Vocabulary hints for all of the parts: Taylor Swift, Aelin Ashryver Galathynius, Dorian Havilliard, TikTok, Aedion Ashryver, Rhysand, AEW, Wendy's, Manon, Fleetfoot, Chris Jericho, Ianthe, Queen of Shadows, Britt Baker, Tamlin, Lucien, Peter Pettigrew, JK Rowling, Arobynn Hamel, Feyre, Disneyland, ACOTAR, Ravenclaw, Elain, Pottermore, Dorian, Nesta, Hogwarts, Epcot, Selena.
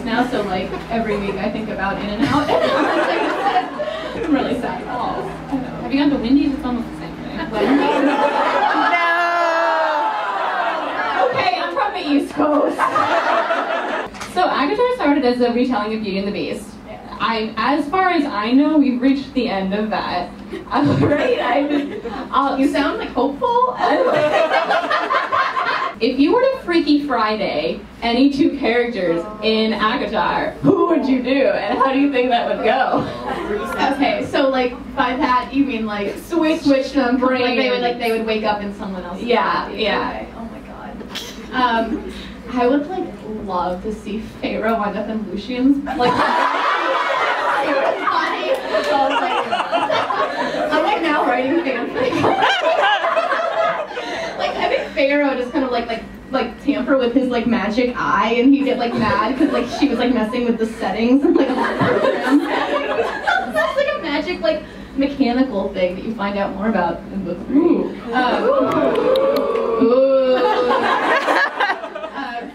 host now, so like every week I think about In and Out. I'm really sad about all. I know. Have you gone to Wendy's? It's almost the same thing. No. Okay, I'm from the East Coast. So ACOTAR started as a retelling of Beauty and the Beast. As far as I know, we've reached the end of that. You sound like hopeful. If you were to Freaky Friday any two characters in ACOTAR, who would you do, and how do you think that would go? Okay, so like by that you mean like switch them, they would wake up in someone else's body. Yeah. Okay. Oh my god. I would like love to see Feyre wind up in Lucien's body. I'm like now writing fanfic. I think Feyre would just kind of like tamper with his magic eye, and he'd get mad because she was messing with the settings and that's a magic mechanical thing that you find out more about in book 3.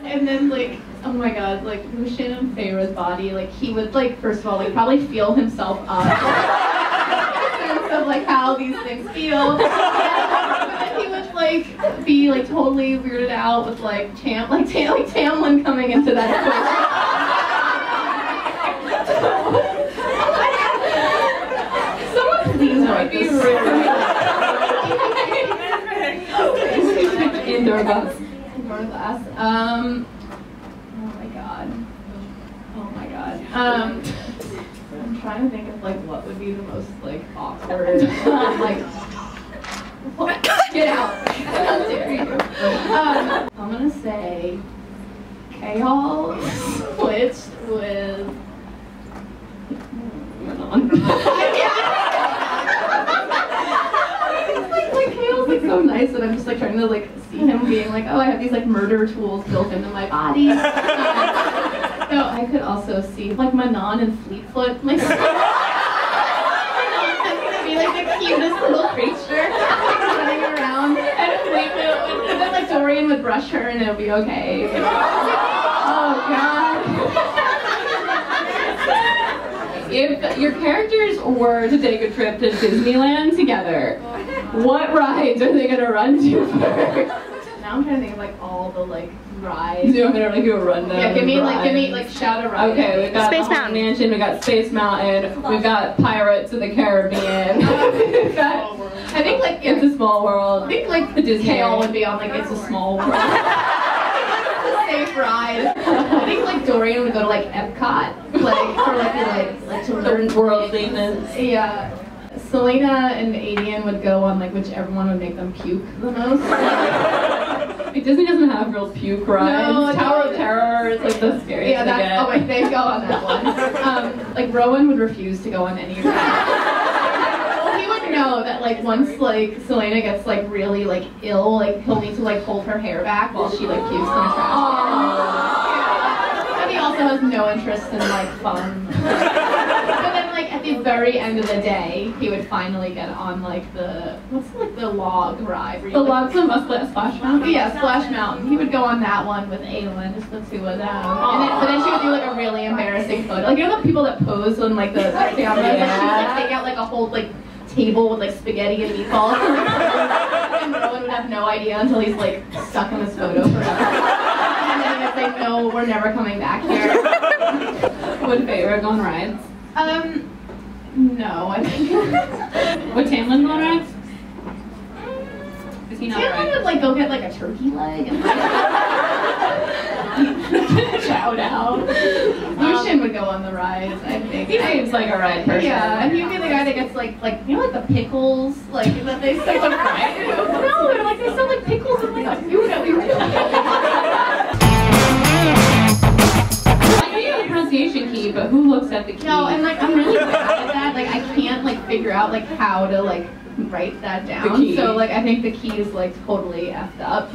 And then oh my god, Lucien and Feyre's body, he would first of all probably feel himself up in terms of how these things feel. Be totally weirded out with Tamlin coming into that equation. Someone please write this. Perfect. Indoor glass. Oh my god. I'm trying to think of what would be the most awkward. Get out! How dare you? I'm gonna say Chaol switched with Manon. Chaol's so nice that I'm just trying to see him being oh, I have these murder tools built into my body. So I could also see Manon and Fleetfoot. The cutest little creature running around, and then Dorian would brush her and it would be okay. Oh god. If your characters were to take a trip to Disneyland together, what rides are they gonna run to first? Now I'm trying to think of all the rides. Do you want me to do a rundown? Yeah, give me shout a ride. Okay, we've got Space Mountain Mansion, we got Space Mountain, we've got Pirates of the Caribbean. I think It's a Small World. I think the Disney all would be on It's a Small World. It's a safe ride. I think Dorian would go to Epcot, for to learn worldliness. Yeah. Selena and Aedion would go on whichever one would make them puke the most. Disney doesn't have real puke rides. No, Tower of Terror is the scariest. Yeah, that's. Oh wait, they go on that one. Rowan would refuse to go on any ride. Well, he would know that once Selena gets really ill, he'll need to hold her hair back while she pukes in the trash can. And he also has no interest in fun. But then at the very end of the day, he would finally get on the log ride? The logs of Splash Mountain? Yeah, Splash Mountain. He would go on that one with Aelin, just the two of them. And then, but then she would do a really embarrassing photo. The people that pose on the cameras? Yeah. She would take out a whole table with spaghetti and meatballs. And no one would have no idea until he's stuck in this photo forever. And then it's no, we're never coming back here. Would Feyre go on rides? No, I think. Would Tamlin go on rides? Is he not Tamlin would go get a turkey leg and shout out. Lucien would go on the rides, I think. He seems a ride person. Yeah, and he'd be the guy that gets the pickles that they sell on rides. No, they're they sell pickles and food that we really. Pronunciation key, but who looks at the key? No, and I'm really bad at that. I can't figure out how to write that down. So I think the key is totally effed up.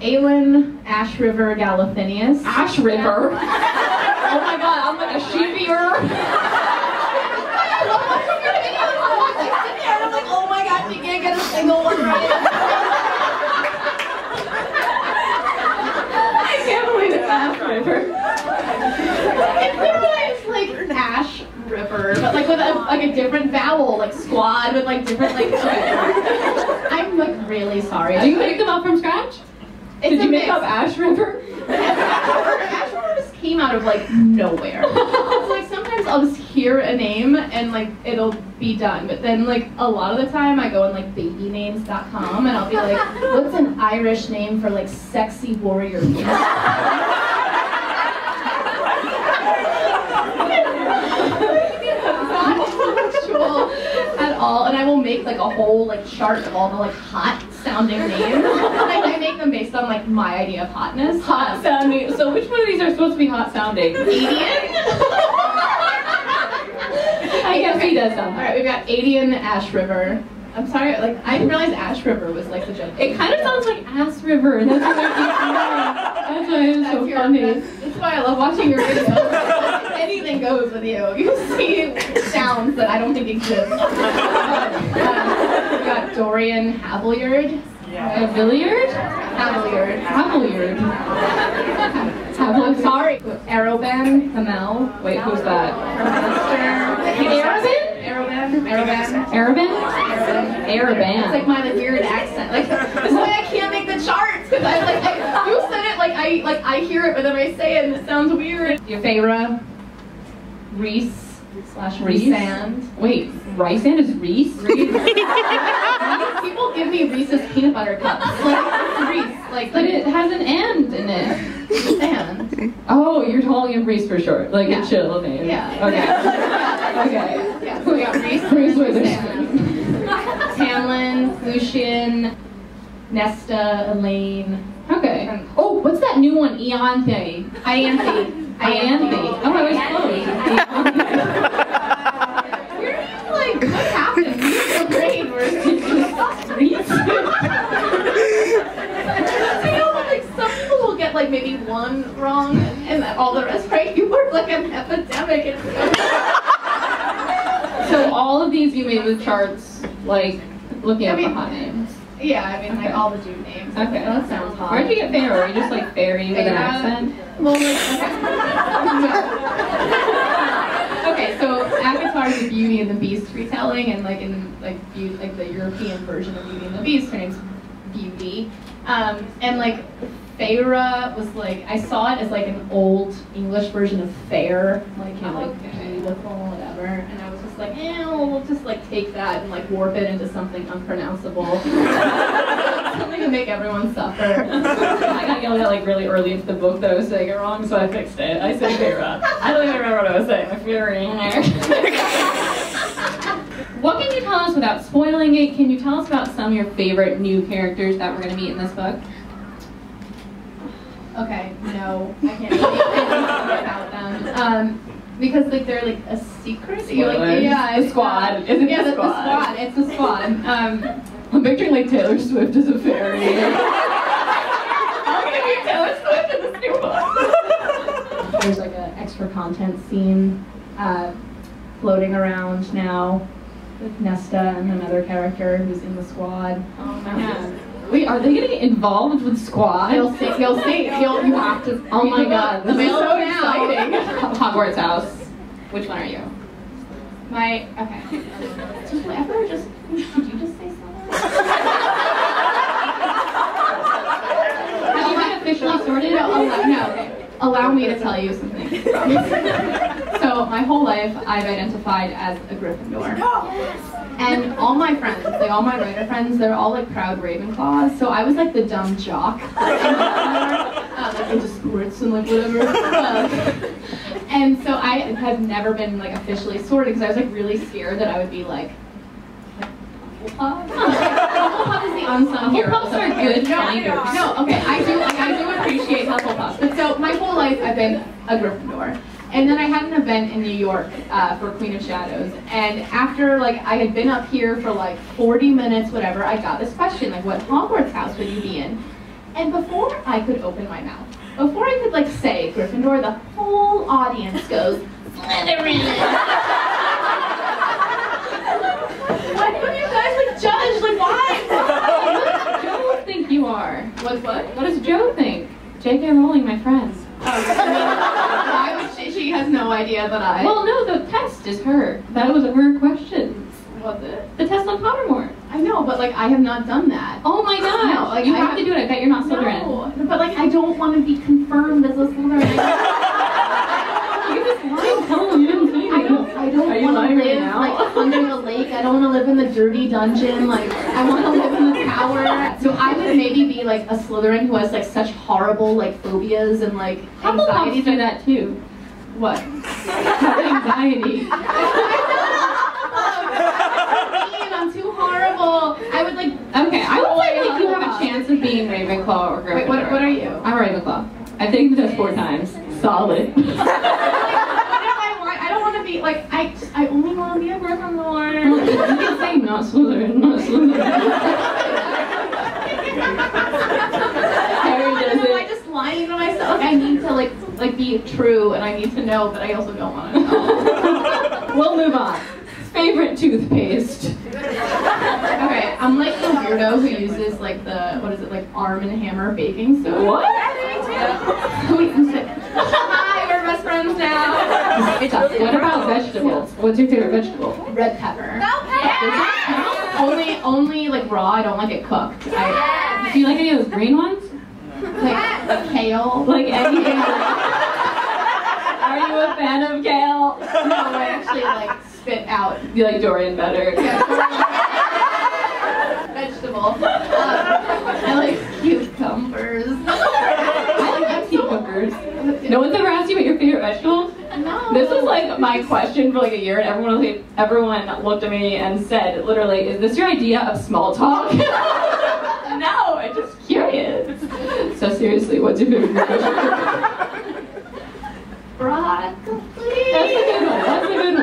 Aelin Ashryver Galathynius. Ashryver? Oh my god, I'm a sheepier. I love watching your videos. I'm sitting there and I'm oh my god, she can't get a single one right. I can't believe it's Ashryver. like a different vowel, like squad with like different like. I'm like really sorry. Do you make them up from scratch? Did you make up Ashryver? Ashryver just came out of like nowhere. It's like sometimes I'll just hear a name and like it'll be done, but then like a lot of the time I go on like babynames.com and I'll be like, what's an Irish name for like sexy warrior? At all, and I will make like a whole like chart of all the like hot sounding names. And I make them based on like my idea of hotness. Hot sounding. So which one of these are supposed to be hot sounding? Aedion. I guess he does sound. All right, we've got Aedion Ashryver. I'm sorry, like I didn't realize Ashryver was like the joke. It kind of sounds like Ass River, and that's what that's why it's so funny. That's why I love watching your videos. Anything goes with you. You see sounds that I don't think exist. We got Dorian Havilliard. Yeah. Havilliard? Havilliard. Havilliard. I'm sorry. Arobynn Hamel. Wait, who's that? Arobynn? Arobynn. Arobynn? Arobynn. It's like my like, weird accent. Like this is why I can't make the charts because I like you said it like I hear it but then I say it and it sounds weird. Your Feyre. Rhysand. Wait, Rhysand is Rhys? People give me Reese's peanut butter cups. Like, Rhys. Like, but it has an and in it. Rhysand. Oh, you're calling him Rhys for short. Like yeah. A chill name. Yeah. Okay. Okay. Yeah, so we got Rhys. Rhys Witherspoon. Tamlin, Lucien, Nesta, Elain. Okay. Oh, what's that new one? Ianthe. Ianthe. Oh, I was close. You're just like, what happened? You have a brain where it's I know that like some people will get like maybe one wrong and all the rest right. You were like an epidemic. So all of these you made with charts, like looking up the hot names. Yeah, I mean okay. Like all the dude names. Okay, that sounds hot. Where'd you get Feyre? Were you just like Feyre with an accent? Well, like, okay. Okay, so ACOTAR is a Beauty and the Beast retelling, and like in like Beauty, like the European version of Beauty and the Beast, her name's Beauty, and like Feyre was like I saw it as like an old English version of fair, like you know, like beautiful, whatever, and I was just like, we'll just like take that and like warp it into something unpronounceable. Something to make everyone suffer. I got yelled at like really early into the book that I was saying it wrong, so I fixed it. I said Feyre. I don't even remember what I was saying. I'm Feyre in there. What can you tell us without spoiling it? Can you tell us about some of your favorite new characters that we're going to meet in this book? Okay, no, I can't tell you anything about them. Because like they're like a secret. You're like yeah, it's squad. Isn't yeah, the squad. It's the squad. I'm picturing like Taylor Swift as a fairy. I'm gonna be Taylor Swift in this new book. There's like an extra content scene floating around now with Nesta and another character who's in the squad. Oh my god. Wait, are they getting involved with squad? You'll see. You'll see. You have to. Oh my god, this is so exciting. Hogwarts house. Which one are you? My okay. Did you ever just? Did you just say something? Have you been officially sorted? No. Allow me to tell you something. So my whole life, I've identified as a Gryffindor. Yes. And all my friends, like all my writer friends, they're all like proud Ravenclaws. So I was like the dumb jock. Like into sports and like whatever. And so I had never been like officially sorted because I was like really scared that I would be like Hufflepuff. Hufflepuff is the unsung hero. Hufflepuffs are good finders. No, okay, I do appreciate Hufflepuff. But so my whole life I've been a Gryffindor. And then I had an event in New York for Queen of Shadows, and after like I had been up here for like 40 minutes, whatever, I got this question, like what Hogwarts house would you be in? And before I could open my mouth, before I could like say Gryffindor, the whole audience goes, Slytherin! Why don't you guys like judge? Like why? What does Joe think you are? What? What does Joe think? JK Rowling, my friends. Why would she has no idea that I... Well, no, the test test is her. That was her question. What the test on Pottermore. I know, but like I have not done that. Oh my god! No, like, I have to do it. I bet you're not Slytherin. No, but like I don't want to be confirmed as a Slytherin. You just lying. Tell them you didn't say anything. I don't want to live like under the lake. I don't want to live in the dirty dungeon. Like I want to live in the tower. So I would maybe be like a Slytherin who has like such horrible like phobias and like anxieties do that too. What? Anxiety. I'm too horrible. I would like. Okay, I would say like you have a chance of being Ravenclaw or Gryffindor. Wait, what are you? I'm Ravenclaw. I think that's 4 times. Solid. Like, what do I want? I don't want to be like. I only want to be a Gryffindor. Well, you can say not Slytherin, not Slytherin. I just lying to myself. Like, I need to like be true, and I need to know, but I also don't want to know. We'll move on. Favorite toothpaste. Okay, I'm like the weirdo who uses like the, what is it, like Arm and Hammer baking soda. What? Yeah, me too. Wait, I'm sick. Hi, we're best friends now. It's awesome. What about vegetables? What's your favorite vegetable? Red pepper. No pepper. Yeah. Only like raw. I don't like it cooked. Yeah. Do you like any of those green ones? Like kale. Like anything. Are you a fan of kale? No, I actually like. Spit out. You like Dorian better. Yeah. Vegetable. I like cucumbers. I like cucumbers. No one's ever asked you what your favorite vegetable? No. This was like my question for like a year, and everyone looked at me and said, literally, is this your idea of small talk? No, I'm just curious. So seriously, what's your favorite vegetable? Broccoli. That's a good one. That's a good one.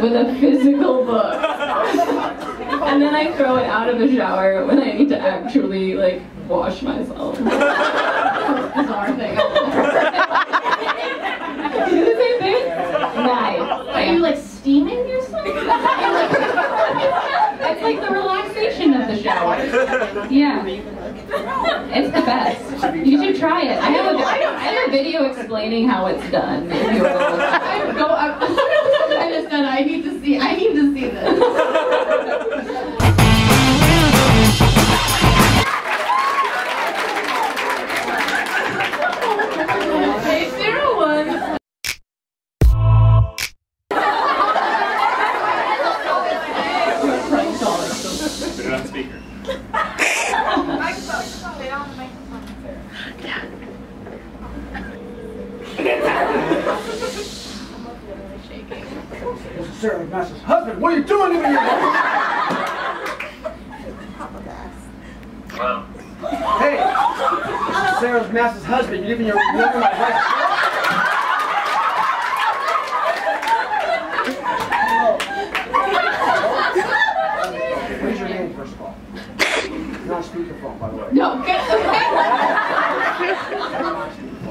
With a physical book. And then I throw it out of the shower when I need to actually, like, wash myself. That's the bizarre thing. You do the same thing? Nice. Are you, like, steaming yourself? It's like the relaxation of the shower. Yeah. It's the best. You should try it. I have a video explaining how it's done. If you I need to see this. Okay, 0-1. Put it on speaker. Microphone. They don't have the microphone. Sarah McMaster's husband, what are you doing in here? Wow. Hey, Sarah McMaster's husband, you're giving your love to my wife. What is your name, first of all? You're not speakerphone, by the way. No, okay.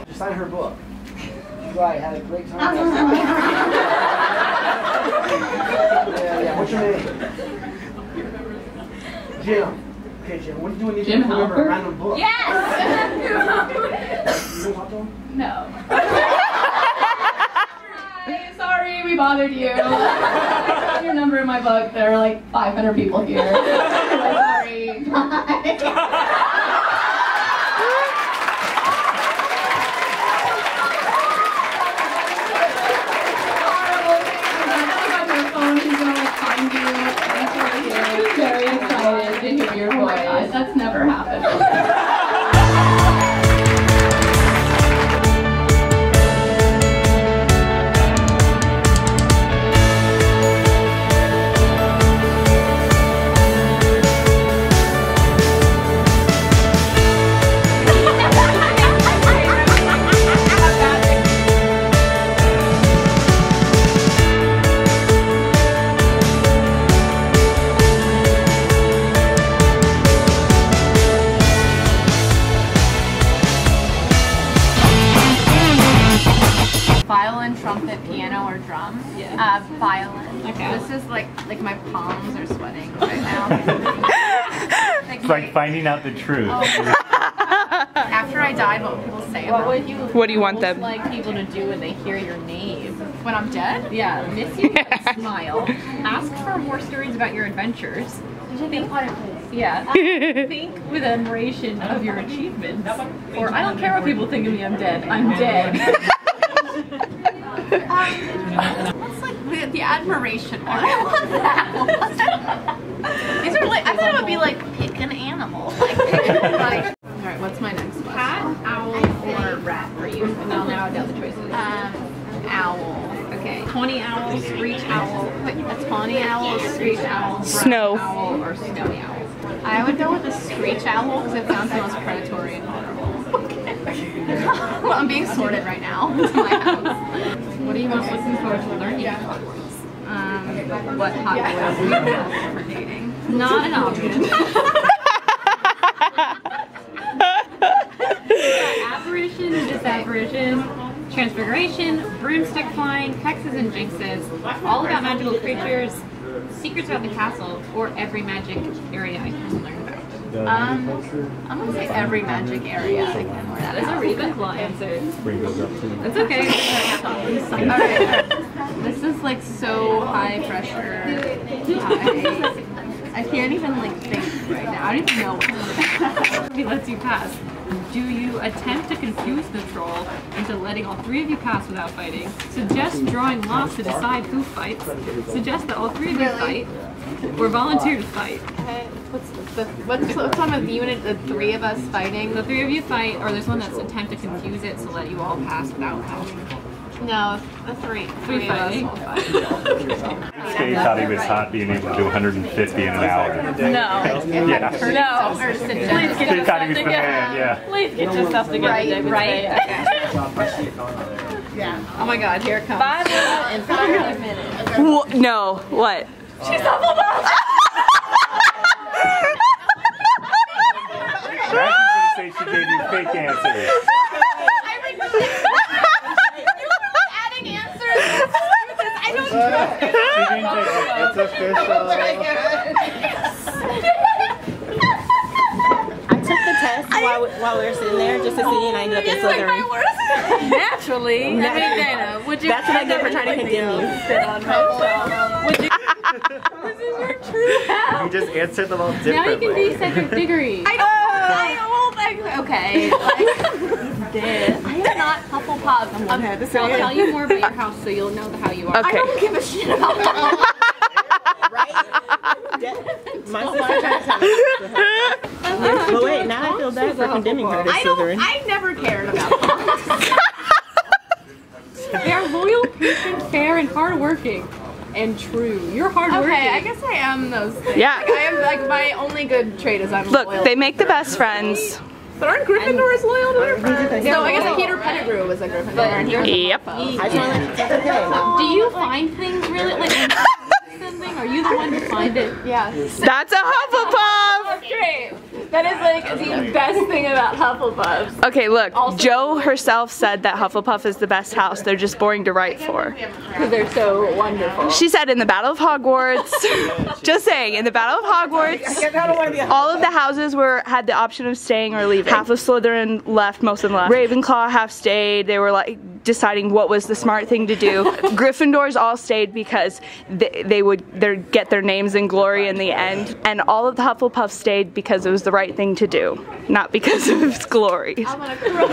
Just sign her book. Right, had a great time. Yeah. What's your name? Jim. Okay, Jim. What do you do when you remember a random book? Yes. You don't want them? No. Hi, sorry, we bothered you. I have your number in my book. There are like 500 people here. Sorry. Bye. That's never happened. Violin. Okay. This is like my palms are sweating right now. It's like finding out the truth. Oh, after I died, what people say about it. What do you want them? Like people to do when they hear your name. When I'm dead? Yeah. Miss you, smile. Ask for more stories about your adventures. Think with admiration of your achievements. Or I don't care what people think of me, I'm dead. I'm dead. What's like the admiration? I love that. These are like, I thought it would be like pick an animal. Like, alright, what's my next one? Cat, owl, or rat for you? And I'll narrow down the choices. Owl. Okay. Tawny owl, screech owl. Wait, a tawny owl, screech owl, snow owl, or snowy owl. I would go with a screech owl because it sounds the most predatory and vulnerable. Okay. Well, I'm being sorted right now. It's my house. What are you most looking forward to learning about Hogwarts? What Hogwarts do you have for dating? Not an option. Apparition, disapparition, transfiguration, broomstick flying, hexes and jinxes, all about magical creatures, secrets about the castle, or every magic area I can learn about. I'm gonna say every magic area I can learn. That is a Ravenclaw answer. That's okay. Alright. This is like so high pressure. I can't even like think right now. I don't even know what he lets you pass. Do you attempt to confuse the troll into letting all three of you pass without fighting? Suggest drawing lots to decide who fights? Suggest that all three of you fight? Or volunteer to fight? What's on the unit, the three of us fighting? The three of you fight, or there's one that's attempt to confuse it so let you all pass without fighting. No, the three fighting. Stay thought he was hot being able to do 150 in an hour. No. Yeah. No. Please get yourself together. Yeah. Please get yourself together. Right. Yeah. Oh my God, here it comes. 5 minutes. No. What? She's Hufflepuff. I was going to say she gave you fake answers. It's official. I took the test while we were sitting there just to see, and I ended up in Slytherin. Naturally. Dana, would you that's what I get for trying to condemn you. This is your true house. You just answered them all differently. Now you can be second degree. I'm not Hufflepuff. I'll tell you more about your house so you'll know how you are. Okay. I don't give a shit about that. Right? My sister tried to tell me. But wait, now I feel bad for condemning her to Slytherin. I never cared about them. They are loyal, patient, fair, and hardworking. And true. You're hardworking. Okay, I guess I am those things. Yeah. Like, I am, like, my only good trait is I'm loyal. Look, they make the best friends. But aren't Gryffindors loyal to their friends? No, I guess like Peter Pettigrew was a Gryffindor. And yep. Do you find things really, like, when you find something, are you the one to find it? Yes. That's a Hufflepuff! Great. That is like the best thing about Hufflepuffs. Okay, look, also, Jo herself said that Hufflepuff is the best house. They're just boring to write for. Because they're so wonderful. She said in the Battle of Hogwarts, just saying, in the Battle of Hogwarts, all of the houses had the option of staying or leaving. Half of Slytherin left, most of them left. Ravenclaw half stayed. They were like deciding what was the smart thing to do. Gryffindors all stayed because they would get their names in glory in the end. And all of the Hufflepuffs stayed because it was the right thing to do, not because of its glory. I'm gonna cry.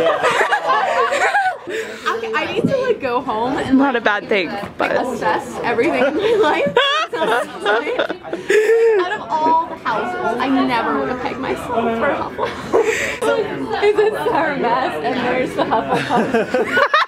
Okay, I need to like go home and not like, a bad thing, but assess everything in my life. Out of all the houses, I never would have pegged myself for Hufflepuff. It's a sour mess, and there's the Hufflepuff.